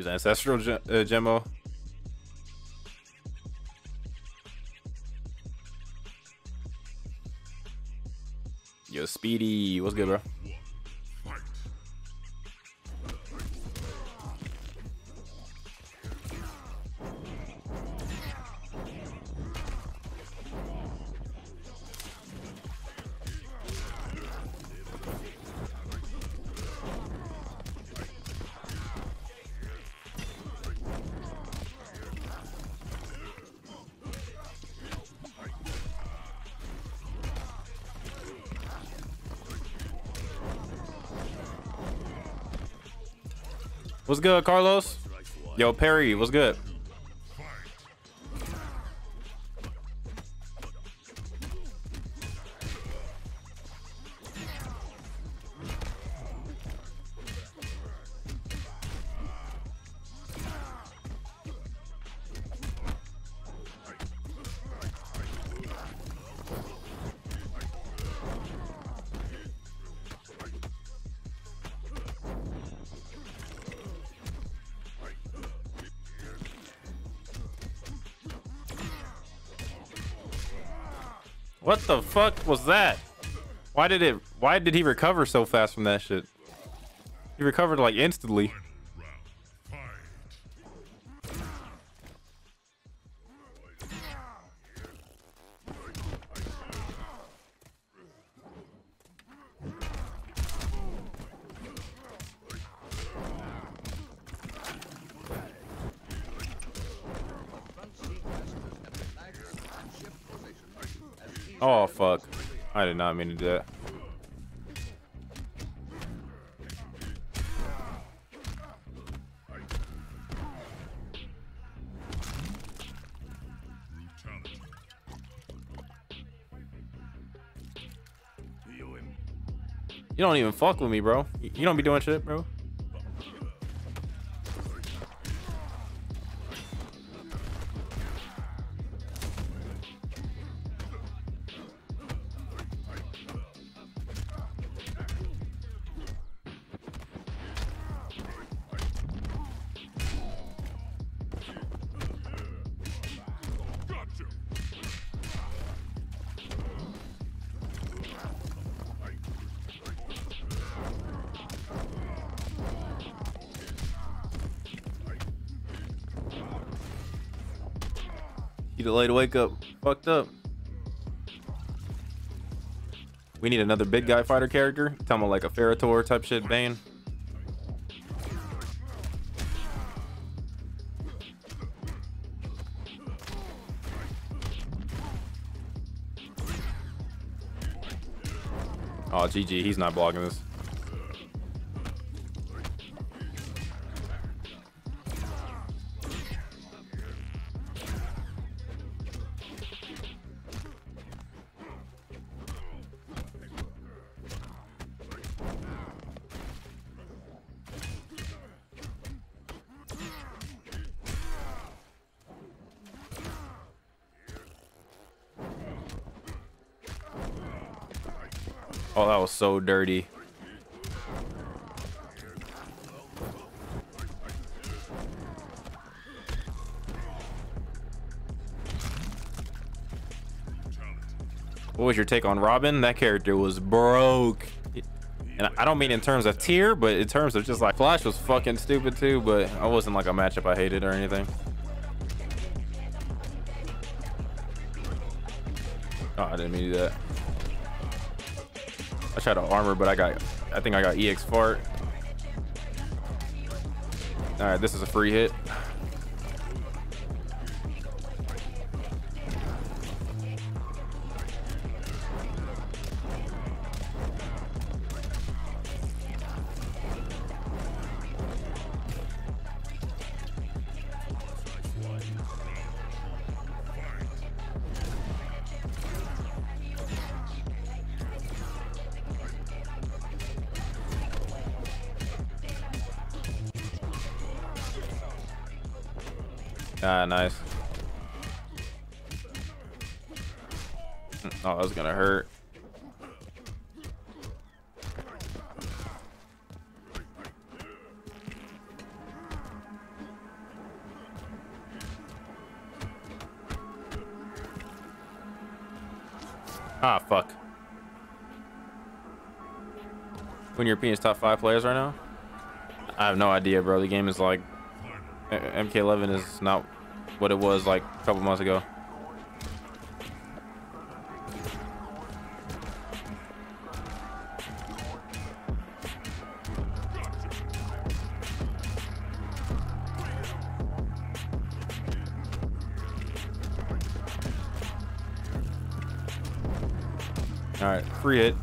use Ancestral Gemmo. Yo, Speedy, what's good, bro? What's good, Carlos? Yo, Perry, what's good? What the fuck was that? Why did he recover so fast from that shit? He recovered like instantly. Oh fuck, I did not mean to do that. You don't even fuck with me, bro. You don't be doing shit, bro. He delayed to wake up. Fucked up. We need another big guy fighter character. Tell me like a Ferator type shit, Bane. Oh, GG. He's not blocking this. Oh, that was so dirty. What was your take on Robin? That character was broke. And I don't mean in terms of tier, but in terms of just like Flash was fucking stupid too, but I wasn't like a matchup I hated or anything. Oh, I didn't mean to do that. I tried to armor, but I think I got EX fart. All right, this is a free hit. Ah, nice. Oh, that was gonna hurt. Ah, fuck. When Europeans top 5 players right now? I have no idea, bro. The game is like... MK11 is not what it was like a couple months ago. Alright, free hit.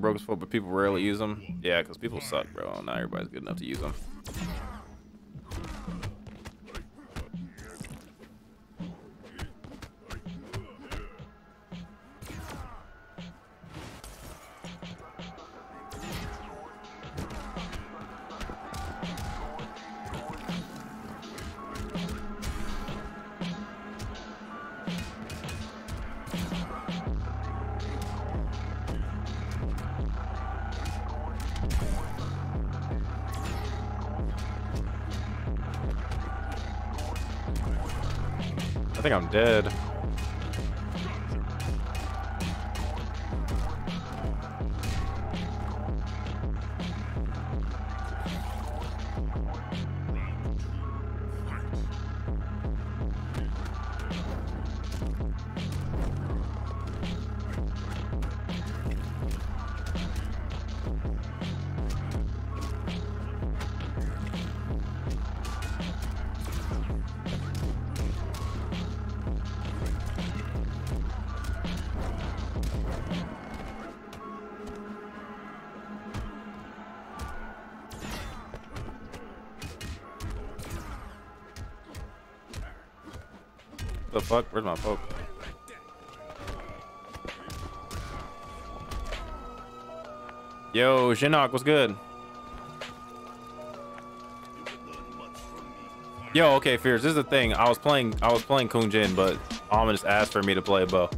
Broke as fuck, but people rarely use them. Yeah, because people suck, bro. Not everybody's good enough to use them. I think I'm dead. The fuck? Where's my poke? Yo, Shinnok, what's good? Yo, okay, Fierce. This is the thing. I was playing Kung Jin, but Ominous asked for me to play a bow.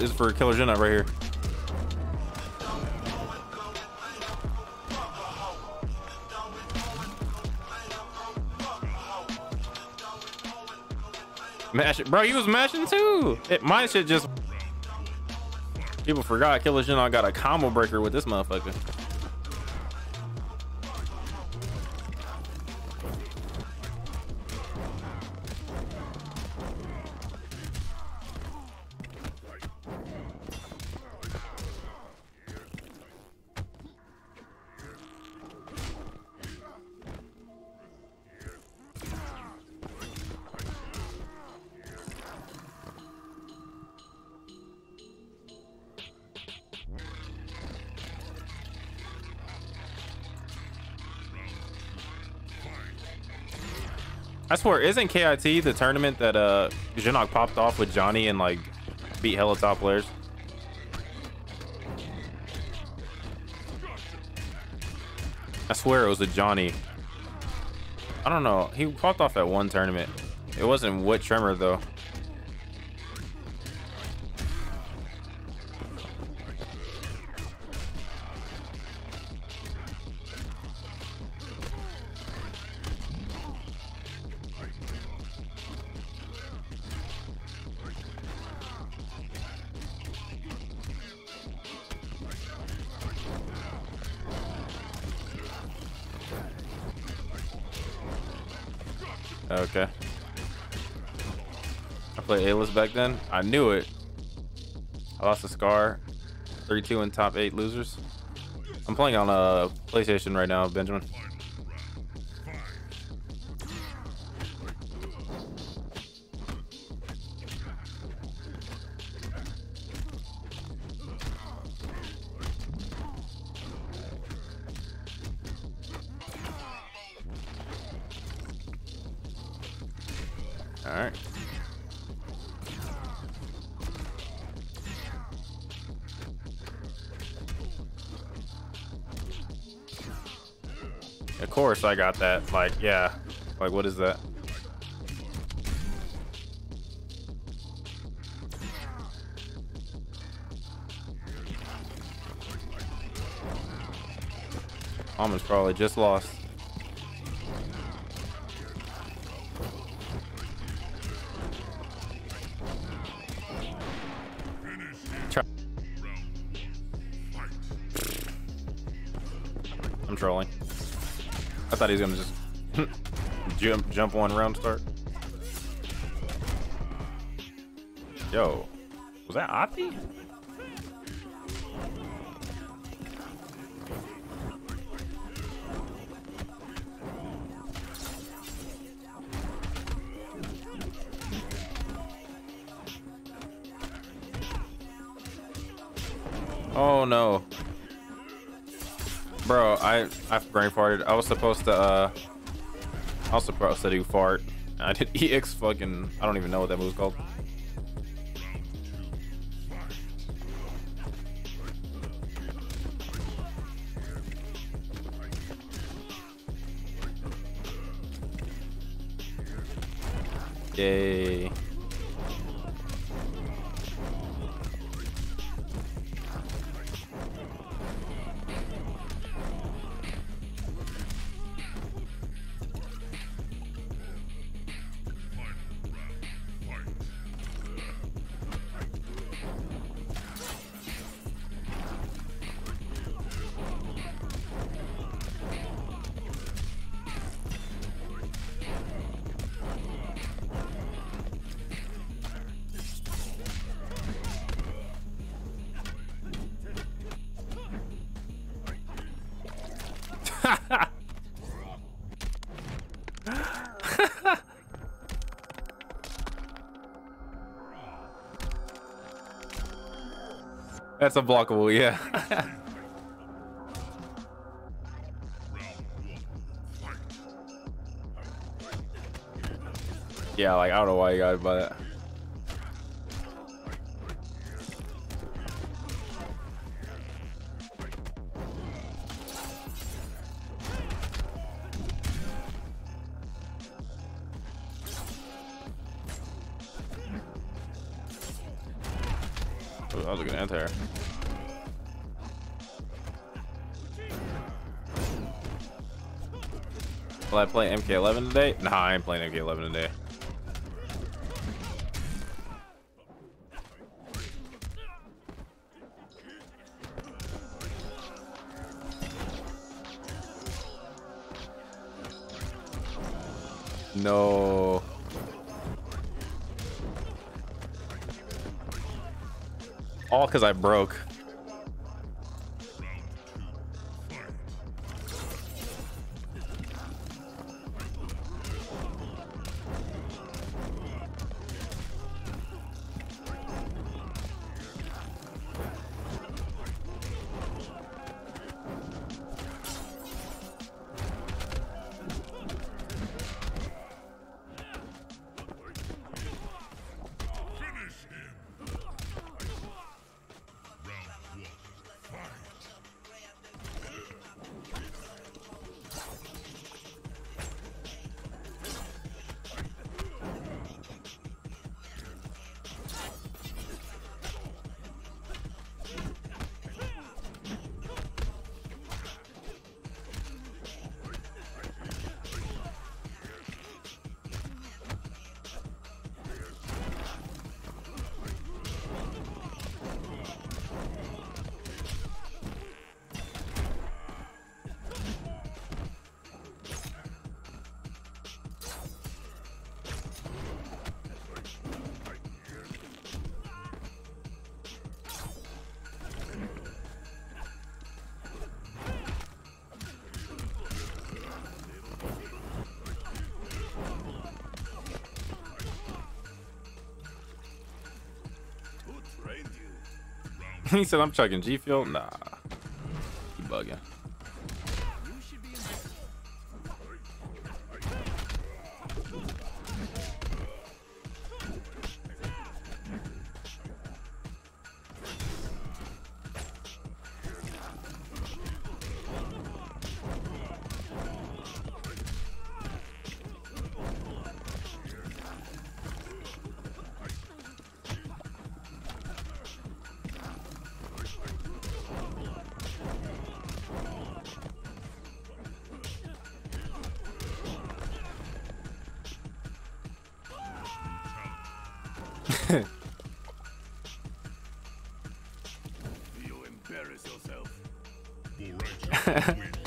This is for Killer Jenna right here. Mash it, bro. You was mashing too. My shit just. People forgot Killer Jenna got a combo breaker with this motherfucker. I swear, isn't KIT the tournament that Shinnok popped off with Johnny and like beat hella top players? I swear it was a Johnny. I don't know. He popped off at one tournament. It wasn't with Tremor though. Okay. I played A-List back then. I knew it. I lost a scar. 3-2 in top 8 losers. I'm playing on a PlayStation right now, Benjamin. Alright. Of course I got that. Like, yeah. Like, what is that? Ominous probably just lost. I'm trolling. I thought he was gonna just jump one round start. Yo, was that Opti? Oh no. Bro, I brain farted. I was supposed to do fart. I did EX fucking, I don't even know what that move's called. Yay. That's unblockable, yeah. Yeah, like, I don't know why you got it by that. That was a good anti-air. Will I play MK11 today? Nah, I ain't playing MK11 today. No. All because I broke. He said, I'm chugging G-Fuel? Nah. He bugging. You embarrass yourself.